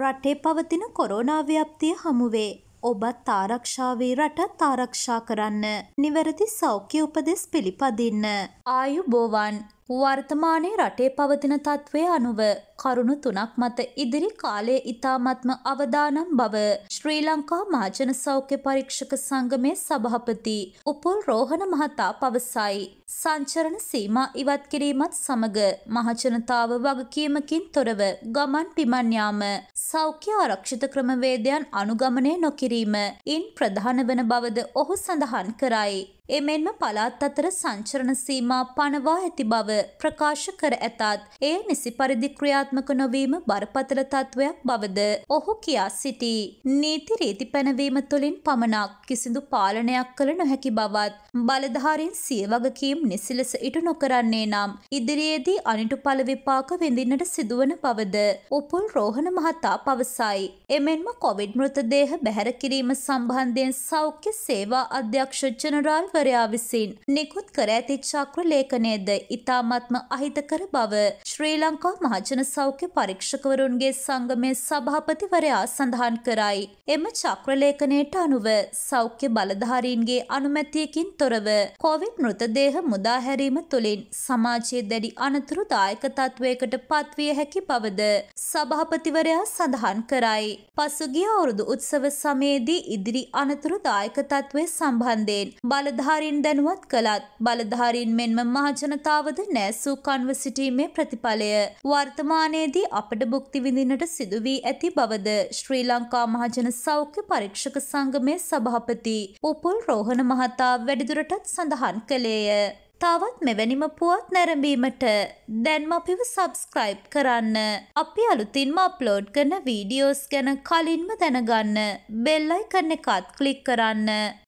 රටේ පවතින කොරෝනා ව්‍යාප්තිය හමුවේ. ඔබත් ආරක්ෂාවේ රටත් ආරක්ෂා කරන්න. නිවැරදි සෞඛ්‍ය උපදෙස් පිළිපදින්න. ආයුබෝවන්. වර්තමානයේ රටේ පවතින තත්ත්වය අනුව කරුණු තුනක් මත ඉදිරි කාලයේ ඉතාමත්ම අවදානම් බව ශ්‍රී ලංකා මහජන සෞඛ්‍ය පරීක්ෂක සංගමේ සභාපති උපුල් රෝහණ මහතා පවසයි. සංචරණ සීමා ඉවත් කිරීමත් සමග මහජනතාව වගකීමකින් තොරව ගමන් පිමන් යාම සෞඛ්‍ය ආරක්ෂිත ක්‍රමවේදයන් අනුගමනය නොකිරීම ඉන් ප්‍රධාන වන බවද ඔහු සඳහන් කරයි. එමෙන්ම පළාත් අතර සංචරණ සීමා පනවා ඇති බව ප්‍රකාශ කර ඇතත් ඒ නිසි පරිදි ක්‍රියාත්මක නොවීම බරපතල තත්වයක් බවද ඔහු කියා සිටී. නීති රීති පැනවීම තුළින් පමණක් කිසිදු පාලනයක් කළ නොහැකි බවත් බලධාරීන් සිය වගකීම් නිසිලස ඉටු නොකරන්නේ නම් ඉදිරියේදී අනිටුඵල විපාක විඳින්නට සිදුවන බවද උපුල් රෝහණ මහතා පවසයි. එමෙන්ම කොවිඩ් මෘතදේහ බැහැර කිරීම සම්බන්ධයෙන් සෞඛ්‍ය සේවා අධ්‍යක්ෂ ජනරාල් විසින් නිකුත් කර ඇති චක්‍ර ලේඛනයේද ඉතාමත්ම අහිතකර බව ශ්‍රී ලංකා මහජන සෞඛ්‍ය පරීක්ෂකවරුන්ගේ සංගමේ සභාපතිවරයා සඳහන් කරයි. එම චක්‍ර ලේඛනයට අනුව සෞඛ්‍ය බලධාරීන්ගේ අනුමැතියකින් තොරව කොවිඩ් මෘතදේහ මුදා හැරීම තුළින් සමාජයේ දැඩි අනතුරුදායක තත්වයකට පත්විය හැකි බවද සභාපතිවරයා සඳහන් කරයි. පසුගිය අවුරුදු උත්සව සමයේදී ඉදිරි අනතුරුදායක තත්වය සම්බන්ධයෙන් බලධාරීන් දැනුවත් කළත් බලධාරීන් මෙන්ම මහජනතාවද නැසූ කන්ව සිටීමේ ප්‍රතිඵලය වර්තමානයේදී අපට භුක්ති විඳින්නට සිදු වී ඇති බවද ශ්‍රී ලංකා මහජන සෞඛ්‍ය පරීක්ෂක සංගමේ සභාපති උපුල් රෝහණ මහතා වැඩිදුරටත් සඳහන් කළේය. තවත් මෙවැනිම පුවත් නැරඹීමට දැන්ම අපිව සබ්ස්ක්‍රයිබ් කරන්න. අපි අලුතින්ම අප්ලෝඩ් කරන වීඩියෝස් ගැන කලින්ම දැනගන්න බෙල් අයිකන් එකත් ක්ලික් කරන්න.